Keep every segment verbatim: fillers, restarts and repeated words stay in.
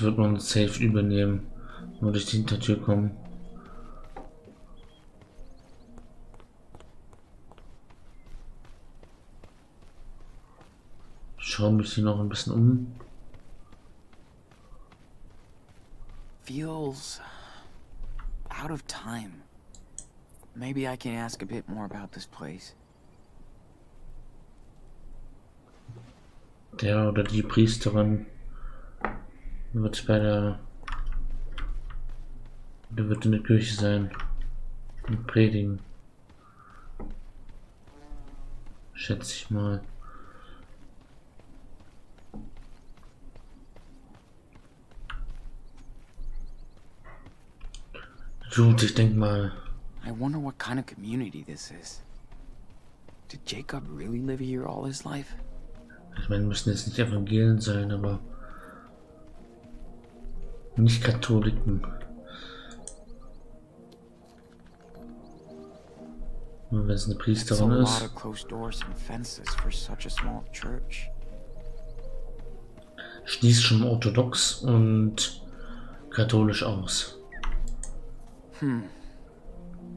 Das wird man safe übernehmen, wenn wir durch die Hintertür kommen. Schauen mich hier noch ein bisschen um. Feels out of time. Maybe I can ask a bit more about this place. Der oder die Priesterin wird bei der, der wird in der Kirche sein und predigen, schätze ich mal. Gut, ich denke mal. I wonder what kind of community this is. Did Jacob really live here all his life? Ich meine, müssen jetzt nicht Evangelien sein, aber nicht Katholiken. Nur wenn es eine Priesterin ist. Schließt schon orthodox und katholisch aus. Hm.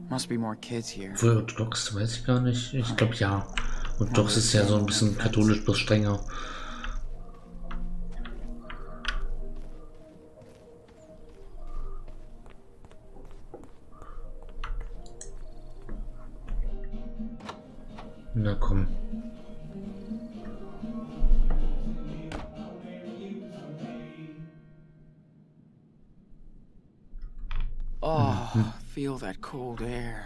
Must be more kids here. Für orthodox weiß ich gar nicht. Ich glaube ja. Und doch ist ja so ein bisschen katholisch, bloß strenger. Na komm. Oh, mhm. Feel that cold air.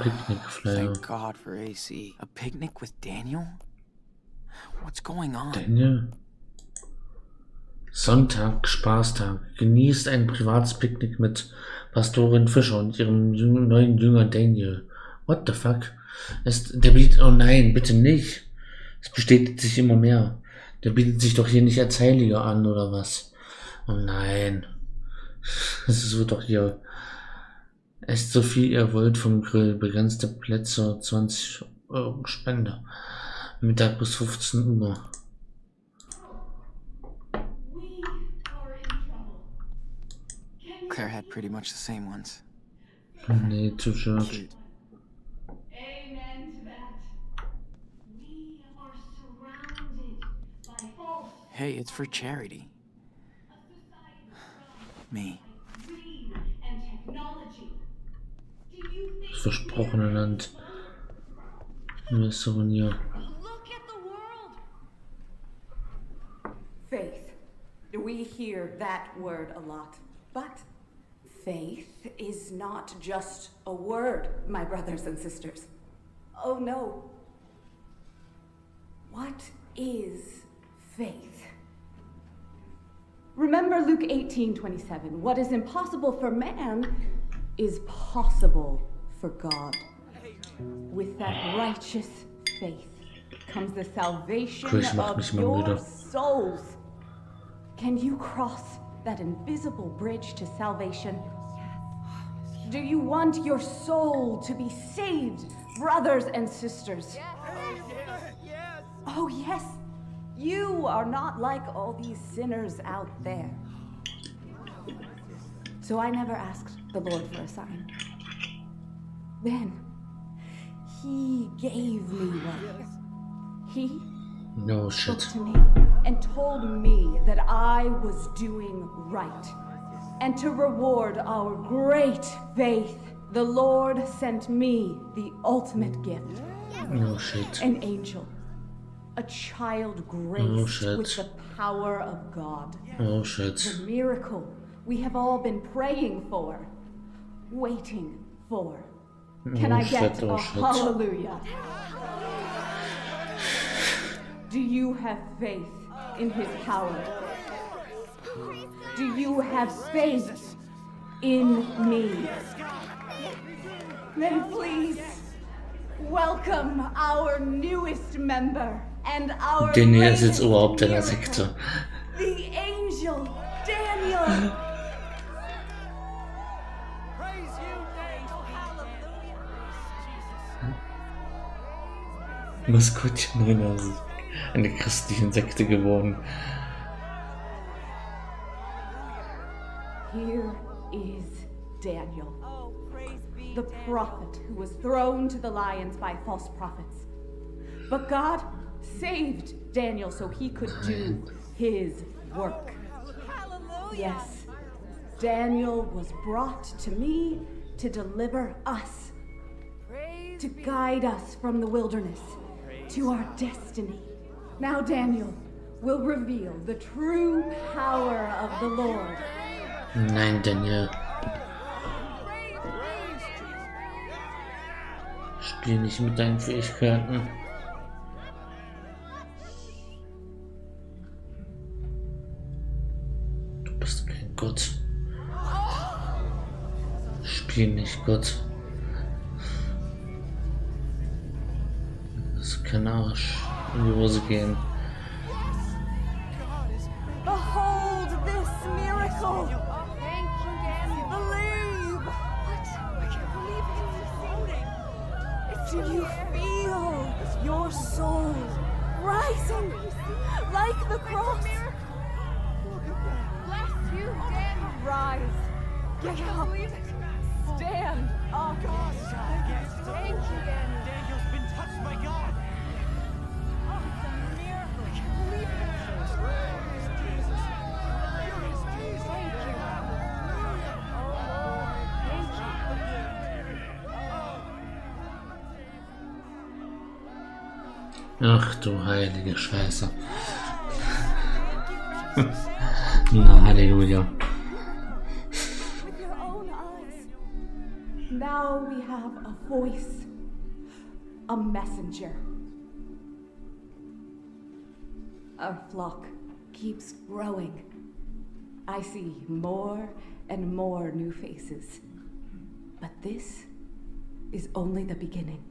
Picnic flyer. Thank God for A C. A picnic with Daniel? What's going on? Daniel? Sonntag, Spaßtag. Genießt ein privates Picknick mit Pastorin Fischer und ihrem jungen, neuen Jünger Daniel. What the fuck? Es, der bietet, oh nein, bitte nicht. Es bestätigt sich immer mehr. Der bietet sich doch hier nicht als Heiliger an, oder was? Oh nein. Es wird doch hier... Esst so viel ihr wollt vom Grill, begrenzte Plätze, zwanzig Euro Spende. Mittag bis fünfzehn Uhr. Claire had pretty much the same ones. Nee, too short. Hey, it's for charity. Me. Versprochene Land. Souvenir. Look at the world. Faith. We hear that word a lot, but faith is not just a word, my brothers and sisters. Oh no. What is faith? Remember Luke eighteen twenty-seven. What is impossible for man is possible for God. With that righteous faith comes the salvation of your souls. Can you cross that invisible bridge to salvation? Do you want your soul to be saved, brothers and sisters? Oh yes, you are not like all these sinners out there. So I never asked the Lord for a sign. Then he gave me one. He no shit. Spoke to me and told me that I was doing right. And to reward our great faith, the Lord sent me the ultimate gift. No shit. An angel. A child graced no with the power of God. No shit. The miracle we have all been praying for, waiting for. Can oh, I get shit, oh, a shit. Hallelujah? Do you have faith in his power? Do you have faith in me? Then please welcome our newest member and our Daniel ist jetzt überhaupt in der Sekte. The angel Daniel. Maskottchen, eine christliche Sekte geworden. Here is Daniel, oh, praise be the Daniel. prophet who was thrown to the lions by false prophets. But God saved Daniel so he could do his work. Hallelujah. Yes, Daniel was brought to me to deliver us, praise to guide us from the wilderness praise to our destiny. Now Daniel will reveal the true power of the Lord. Nein, Daniel. Spiel nicht mit deinen Fähigkeiten. Du bist kein Gott. Spiel nicht Gott. Das kann auch in die Hose gehen. Behold this miracle! Do you feel your soul rising like the cross? Bless you, Daniel. Rise, get up, stand up. Thank you, Daniel. Daniel's been touched by God. Oh, it's a miracle. I can't believe it. Where is Jesus? Where is Jesus? Thank you. Oh, Lord, thank you. Ach du heilige Scheiße. Na, Halleluja. Now we have a voice, a messenger. Our flock keeps growing. I see more and more new faces. But this is only the beginning.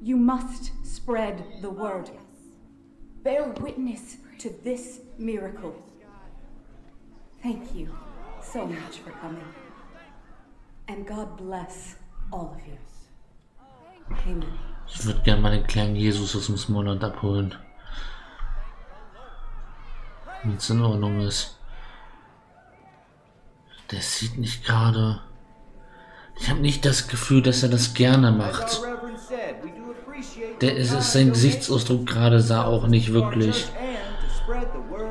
You must spread the word. Bear witness to this miracle. Thank you so much for coming. And God bless all of you. Amen. Ich würde gerne mal den kleinen Jesus aus dem Smallland abholen. Wenn es in Ordnung ist. Der sieht nicht gerade. Ich habe nicht das Gefühl, dass er das gerne macht. Der ist, sein Gesichtsausdruck gerade sah auch nicht wirklich.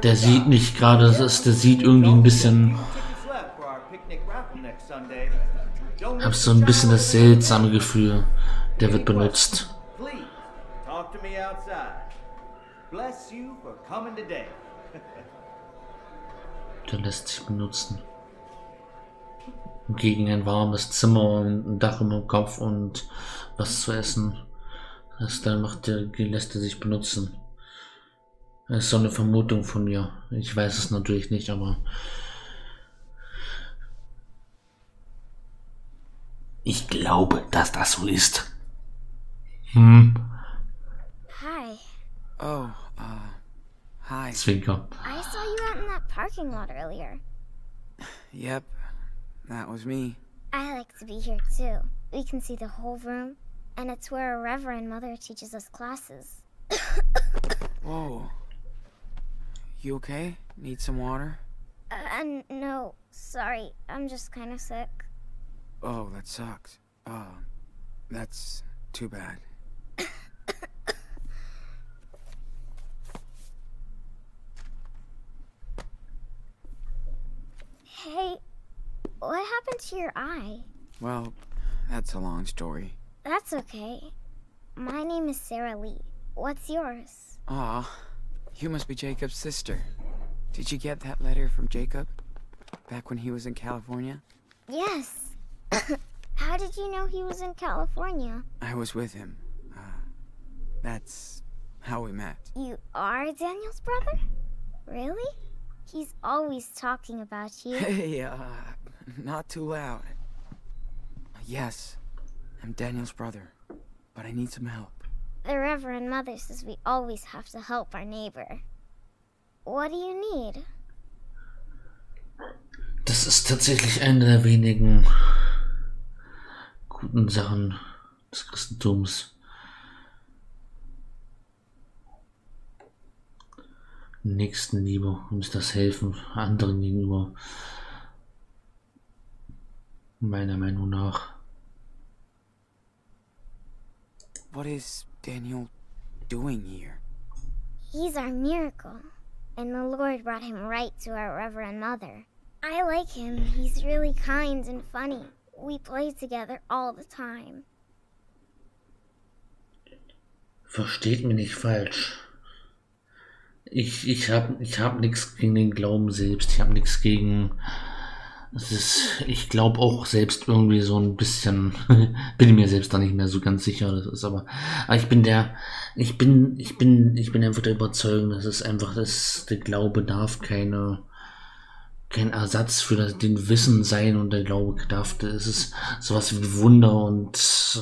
Der sieht nicht gerade, das ist, der sieht irgendwie ein bisschen. Ich hab so ein bisschen das seltsame Gefühl. Der wird benutzt. Der lässt sich benutzen. Gegen ein warmes Zimmer und ein Dach über dem Kopf und was zu essen. Das dann macht der, lässt er sich benutzen. Das ist so eine Vermutung von mir. Ich weiß es natürlich nicht, aber ich glaube, dass das so ist. Hm. Hi. Oh, uh, hi. Zwinker. I saw you out in that parking lot earlier. Yep, that was me. I like to be here too. We can see the whole room. And it's where our Reverend Mother teaches us classes. Whoa. You okay? Need some water? Uh, uh, no, sorry. I'm just kind of sick. Oh, that sucks. Uh, that's too bad. Hey, what happened to your eye? Well, that's a long story. That's okay. My name is Sarah Lee. What's yours? Aw, you must be Jacob's sister. Did you get that letter from Jacob? Back when he was in California? Yes. How did you know he was in California? I was with him. Uh, that's how we met. You are Daniel's brother? Really? He's always talking about you. Hey, uh, not too loud. Yes. I'm Daniel's brother, but I need some help. The Reverend Mother says we always have to help our neighbor. What do you need? Das ist tatsächlich eine der wenigen guten Sachen des Christentums. Nächstenliebe, uns das helfen, anderen gegenüber. meiner Meinung nach. What is Daniel doing here? He's our miracle, and the Lord brought him right to our Reverend Mother. I like him. He's really kind and funny. We play together all the time. Versteht mich nicht falsch. Ich, ich habe ich hab nichts gegen den Glauben selbst. Ich habe nichts gegen... Es ist, ich glaube auch selbst irgendwie so ein bisschen... bin mir selbst da nicht mehr so ganz sicher. Das ist aber, aber ich bin der... Ich bin, ich bin, ich bin einfach der Überzeugung, dass es einfach ist, der Glaube darf keine... kein Ersatz für das, den Wissen sein, und der Glaube darf, es ist sowas wie Wunder, und es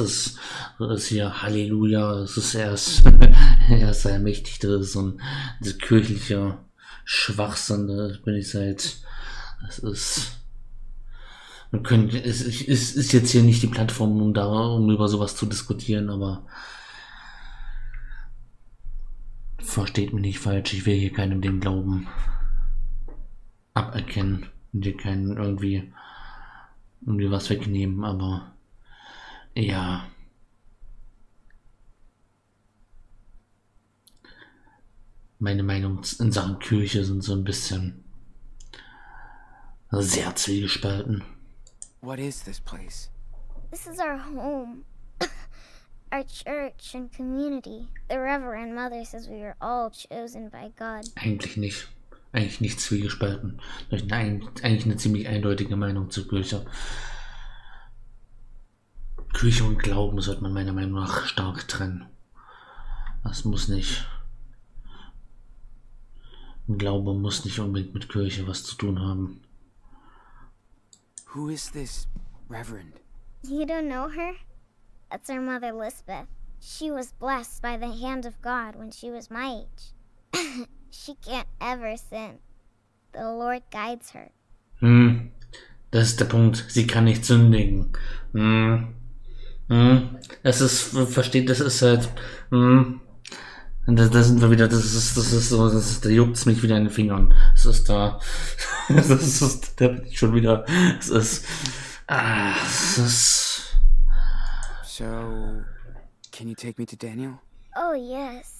ist, es ist hier Halleluja, es ist erst, erst allmächtig, das ist so ein kirchlicher Schwachsinn, das bin ich seit, es ist, man könnte, es ist, ist jetzt hier nicht die Plattform, um da, um über sowas zu diskutieren, aber versteht mich nicht falsch, ich will hier keinem den Glauben aberkennen und dir keinen irgendwie irgendwie was wegnehmen, aber ja, meine Meinung in Sachen Kirche sind so ein bisschen sehr zwiegespalten. What is this place? This is our home, our church and community. The Reverend Mother says we were all chosen by God. Eigentlich nicht. Eigentlich nichts zwiegespalten. Nein, eigentlich eine ziemlich eindeutige Meinung zur Kirche. Kirche und Glauben sollte man meiner Meinung nach stark trennen. Das muss nicht. Glaube muss nicht unbedingt mit Kirche was zu tun haben. Who is this Reverend? You don't know her? That's our mother Lisbeth. She was blessed by the hand of God when she was my age. She can't ever sin. The Lord guides her. Hm, das ist der Punkt. Sie kann nicht sündigen. Hm, hm. Das ist, versteht, das ist halt. Hm. Das, das sind wir wieder. Das ist, das ist so, das ist, da juckt's mich wieder in den Fingern. Das ist da. Das ist, da bin ich schon wieder. Das ist. Ah, das ist. So, can you take me to Daniel? Oh yes.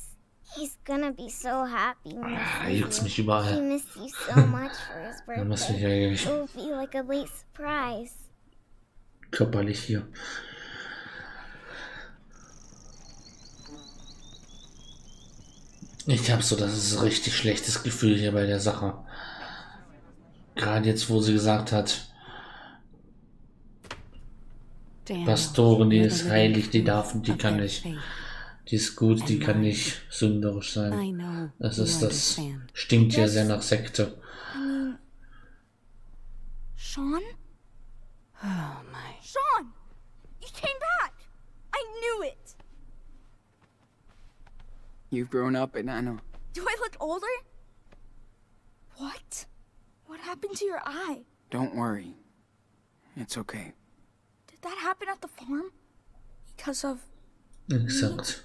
He's gonna be so happy. Ah, juckt's mich überall. He missed you so much for his birthday. It will be like a late surprise. Körperlich hier. Ich hab so, das ist ein richtig schlechtes Gefühl hier bei der Sache. Gerade jetzt, wo sie gesagt hat, Pastorin, die ist heilig, die darf und die kann nicht. Die ist gut, die kann nicht sünderisch sein. Das ist, das stinkt ja sehr nach Sekte. Sean? Oh my. Sean! You came back! I knew it! You've grown up, and I know. Do I look older? What? What happened to your eye? Don't worry. It's okay. Did that happen at the farm? Because of... Exakt.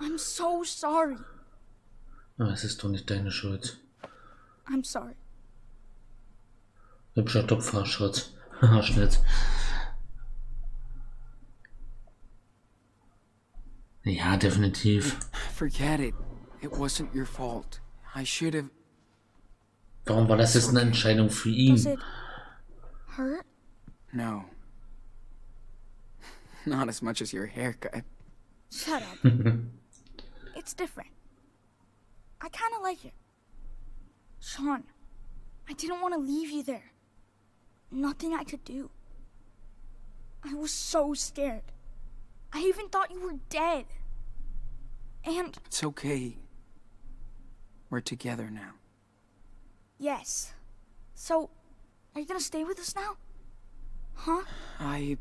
I'm so sorry. Ah, es ist doch nicht deine Schuld. I'm sorry. Hübscher Topfhaarschritt. Haarschnitt. Ja, definitiv. Forget it. It wasn't your fault. I should have. Warum war das jetzt eine Entscheidung für ihn? Does it hurt? No. Not as much as your haircut. Shut up. It's different. I kind of like it. Sean, I didn't want to leave you there. Nothing I could do. I was so scared. I even thought you were dead. And... It's okay. We're together now. Yes. So, are you gonna stay with us now? Huh? I...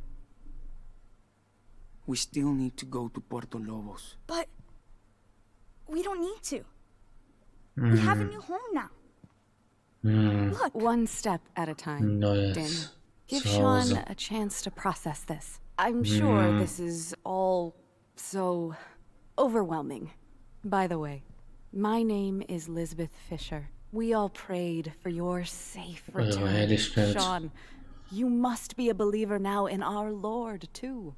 We still need to go to Puerto Lobos. But we don't need to. Mm. We have a new home now. Mm. Look, one step at a time. Nice. Dan, give so Sean awesome. a chance to process this. I'm mm. sure this is all so overwhelming. By the way, my name is Elizabeth Fisher. We all prayed for your safe return, oh, Sean. You must be a believer now in our Lord, too.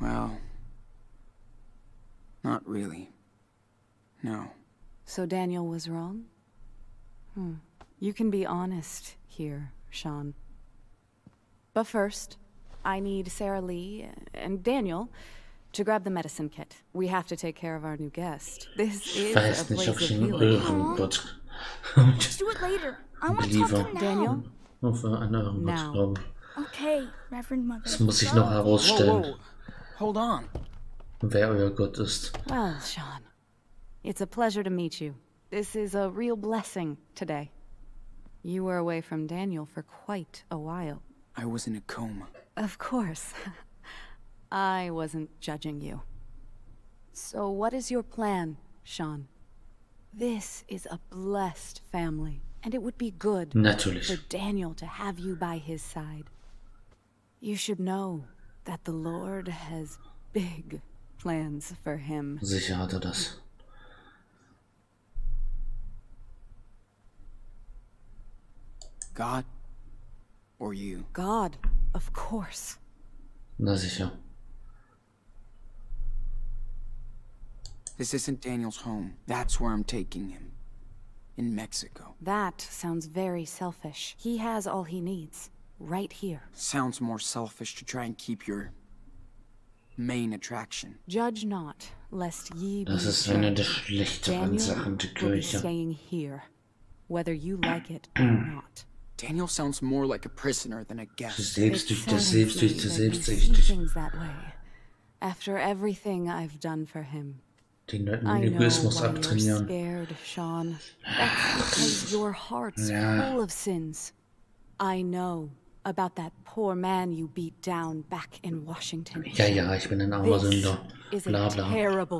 Well, not really. No. So Daniel was wrong? Hmm. You can be honest here, Sean. But first, I need Sarah Lee and Daniel to grab the medicine kit. We have to take care of our new guest. This is a place of healing. Just do it later. I want to talk to him now. Daniel? Now. Okay, Reverend Mother. Das muss ich noch herausstellen. Whoa, whoa. Hold on. Wer euer Gott ist. Well, Sean, it's a pleasure to meet you. This is a real blessing today. You were away from Daniel for quite a while. I was in a coma. Of course. I wasn't judging you. So what is your plan, Sean? This is a blessed family, and it would be good Natürlich. for Daniel to have you by his side. You should know that the Lord has big plans for him. Sicher hat er das. God or you? God, of course. Na sicher. This isn't Daniel's home. That's where I'm taking him. In Mexico. That sounds very selfish. He has all he needs. Right here. Sounds more selfish to try and keep your main attraction. Judge not, lest ye be. Das ist eine der schlechteren Sachen der Kirche. Staying here, whether you like it or not. Daniel sounds more like a prisoner than a guest. Selbstsüchtig, selbstsüchtig, selbstsüchtig. That way. After everything I've done for him. Den Leuten den Egoismus abtrainieren. Ja. Ja, ja, ich bin ein armer Sünder. Bla, bla.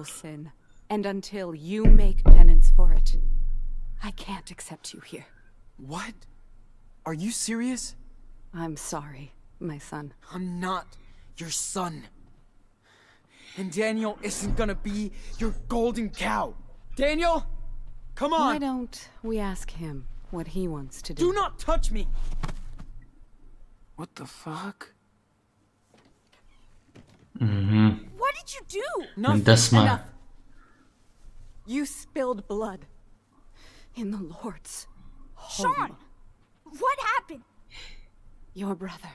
What? Are you serious? I'm sorry, my son. I'm not your son. And Daniel isn't gonna be your golden cow. Daniel, come on. Why don't we ask him what he wants to do? Do not touch me. What the fuck? Mm-hmm. What did you do? Nothing. Enough. Enough. You spilled blood in the Lord's home. Sean, what happened? Your brother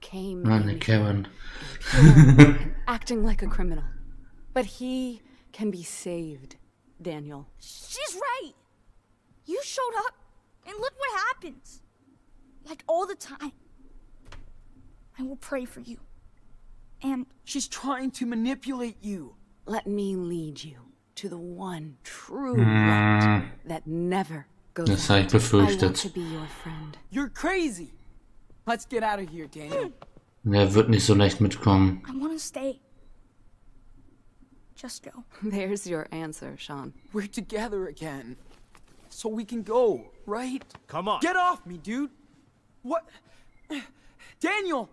came in Kevin. Acting like a criminal, but he can be saved, Daniel. She's right. You showed up, and look what happens. Like all the time. I will pray for you. And she's trying to manipulate you. Let me lead you to the one true light that never goes out. Das habe ich befürchtet. You're crazy. Let's get out of here, Daniel. Er wird nicht so leicht mitkommen. I want to stay. Just go. There's your answer, Sean. We're together again. So we can go, right? Come on. Get off me, dude. What? Daniel!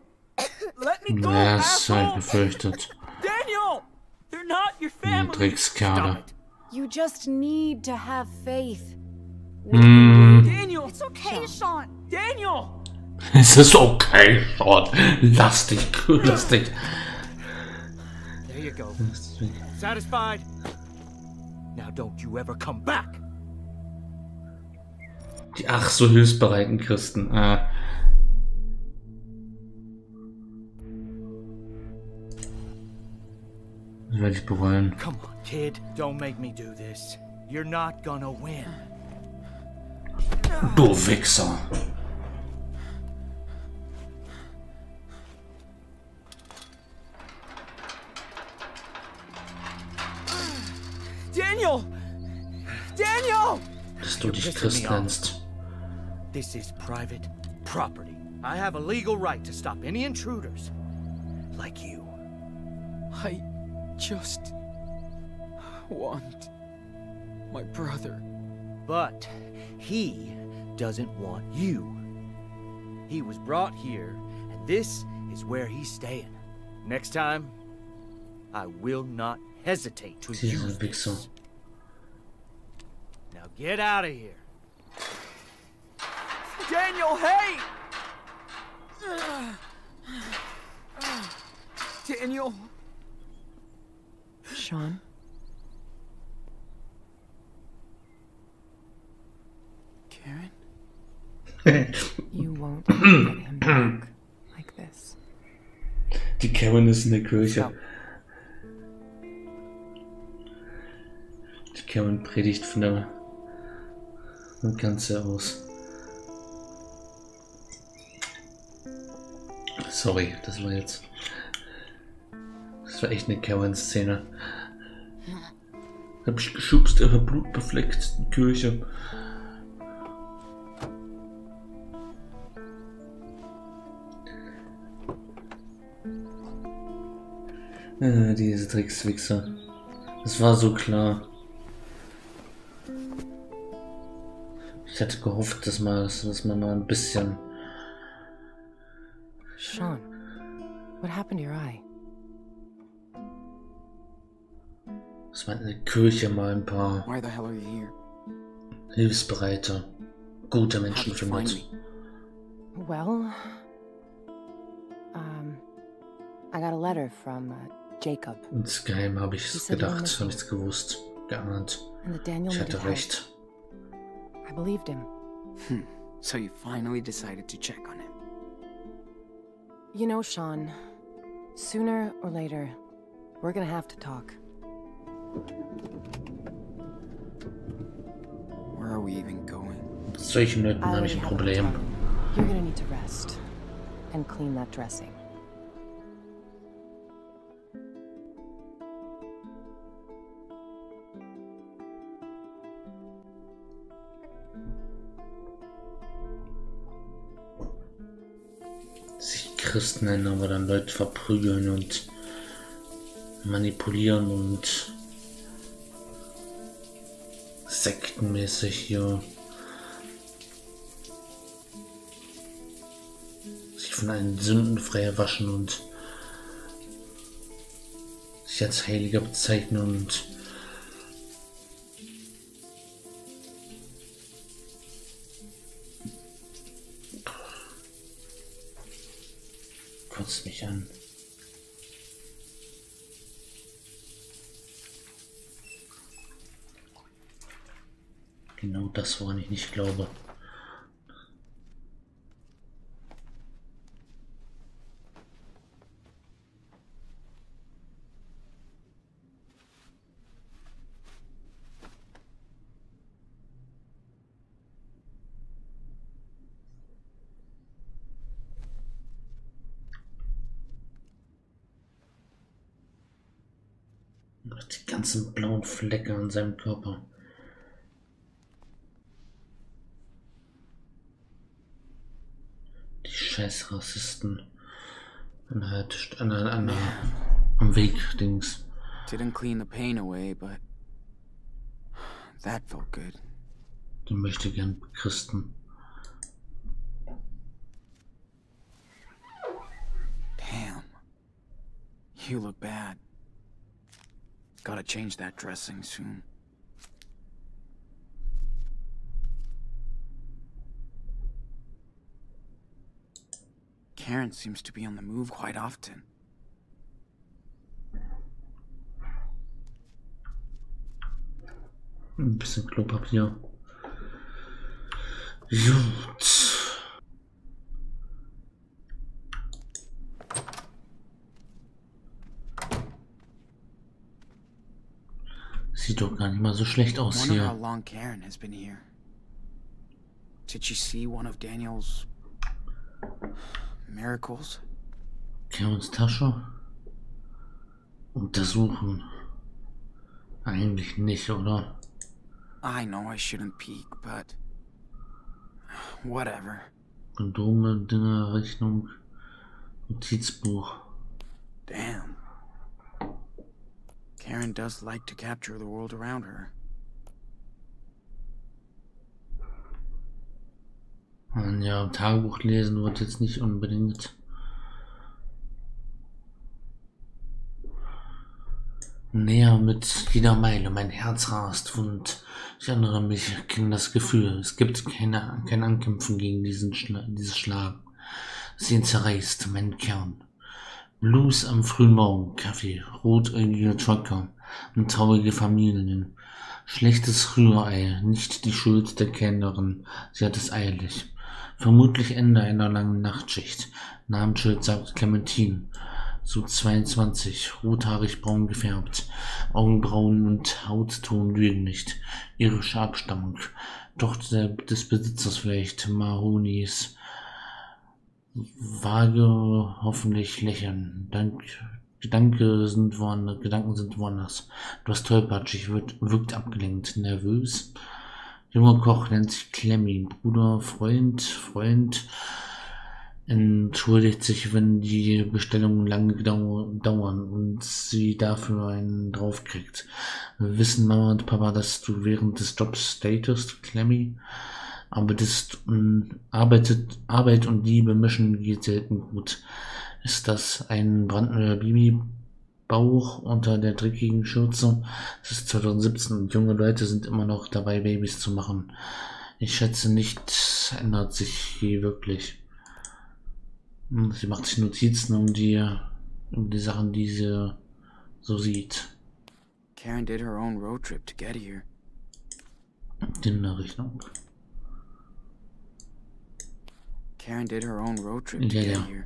Let me go. Ja, das habe ich befürchtet. Daniel! They're not your family. Dreckskerle. You just need to have faith. Mm. Daniel! It's okay, Sean. Daniel! Es ist okay, Sean. Lass dich, lass dich. There you go. Satisfied? Now don't you ever come back. Die ach so hilfsbereiten Christen. Äh. Das werde ich bereuen. Come on, kid. Don't make me do this. You're not gonna win. Du Wichser. Daniel! Daniel! Dass du dich Christ nennst. This is private property. I have a legal right to stop any intruders like you. I just want my brother. But he doesn't want you. He was brought here, and this is where he's staying. Next time, I will not hesitate to use this. Now get out of here. Daniel, hey! Daniel. Sean? Karen? You won't get him back like this. Die Karen ist in der Kirche. Die Karen predigt von der Grenze aus. Sorry, das war jetzt. Das war echt eine Karen-Szene. Hab ich geschubst, aber blutbefleckt in die Kirche. Äh, diese Trickswichser. Das war so klar. Ich hatte gehofft, dass man, dass man mal ein bisschen. Sean, what happened to your eye? Dass man in der Kirche mal ein paar hilfsbereite, gute Menschen findet. Well, um, I got a letter from uh, Jacob. Insgeheim habe ich es gedacht, habe nichts gewusst, geahnt. Ich hatte recht. I believed him. Hmm. So you finally decided to check on him. You know, Sean, sooner or later, we're gonna have to talk. Where are we even going? Solchen Leuten habe ich ein Problem. You're gonna need to rest and clean that dressing. Christen nennen, aber dann Leute verprügeln und manipulieren und sektenmäßig hier sich von allen Sünden frei waschen und sich als Heiliger bezeichnen und mich an. Genau das, woran ich nicht glaube. Die ganzen blauen Flecke an seinem Körper. Die scheiß Rassisten. An halt an an am Weg Dings. Didn't clean the pain away, but that felt good. Den möchte gern Christen. Damn. You look bad. Gotta change that dressing soon. Karen seems to be on the move quite often. Ein bisschen Klopapier. Gut. Sieht doch gar nicht mal so schlecht aus hier. How long Karen has been here. Did she see one of Daniel's miracles? Karens Tasche untersuchen. Eigentlich nicht, oder? I know I shouldn't peek, but whatever. Kondome, Dinge, Rechnung, Notizbuch. Damn. Karen does like to capture the world around her. Ja, Tagebuch lesen wird jetzt nicht unbedingt näher mit jeder Meile. Mein Herz rast und ich erinnere mich an das Gefühl. Es gibt keine, kein Ankämpfen gegen diesen Schla dieses Schlagen. Sie zerreißt meinen Kern. Blues am frühen Morgen, Kaffee, rotäugige Trucker und traurige Familien. Schlechtes Rührei, nicht die Schuld der Kellnerin. Sie hat es eilig. Vermutlich Ende einer langen Nachtschicht. Namensschild sagt Clementine. So zweiundzwanzig, rothaarig braun gefärbt. Augenbrauen und Hautton lügen nicht. Irische Abstammung. Tochter des Besitzers vielleicht. Mahonis. Vage, hoffentlich lächeln. Dank, Gedanke sind woanders, Gedanken sind woanders. Du hast tollpatschig, wird, wirkt abgelenkt, nervös. Junger Koch nennt sich Clemmy, Bruder, Freund, Freund. Entschuldigt sich, wenn die Bestellungen lange dauern und sie dafür einen draufkriegt. Wir wissen, Mama und Papa, dass du während des Jobs datest, Clemmy. Aber das um, arbeitet, Arbeit und Liebe mischen geht selten gut. Ist das ein brandneuer Babybauch unter der dreckigen Schürze? Es ist zweitausendsiebzehn und junge Leute sind immer noch dabei, Babys zu machen. Ich schätze, nichts ändert sich je wirklich. Sie macht sich Notizen um die, um die Sachen, die sie so sieht. Karen did her own road trip to get here. In der Rechnung. Karen did her own road trip to get here.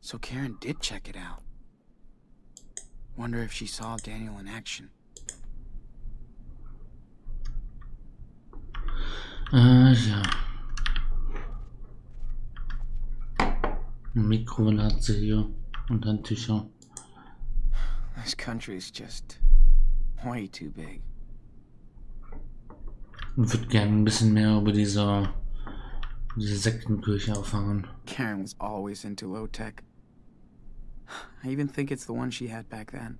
So Karen did check it out. Wonder if she saw Daniel in action. Ah, ja. Mikrowelle hat sie hier und Handtücher. This country is just way too big. Ich würde gerne ein bisschen mehr über diese, diese Sektenkirche erfahren. Karen was always into low tech. I even think it's the one she had back then.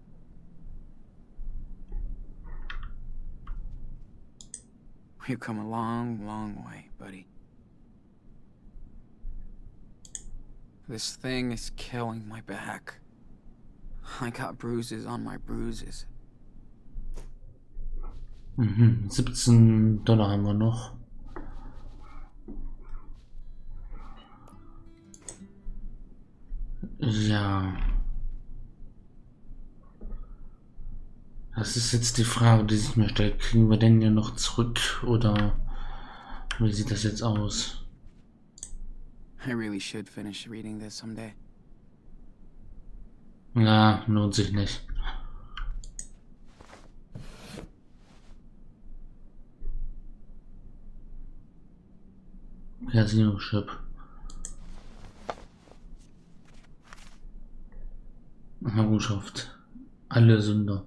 We've come a long, long way, buddy. This thing is killing my back. I got bruises on my bruises. Mhm, siebzehn Dollar haben wir noch. Ja. Das ist jetzt die Frage, die sich mir stellt. Kriegen wir denn ja noch zurück oder wie sieht das jetzt aus? I really should finish reading this someday. Ja, lohnt sich nicht. Casino Ship. Errungenschaft. Alle Sünder.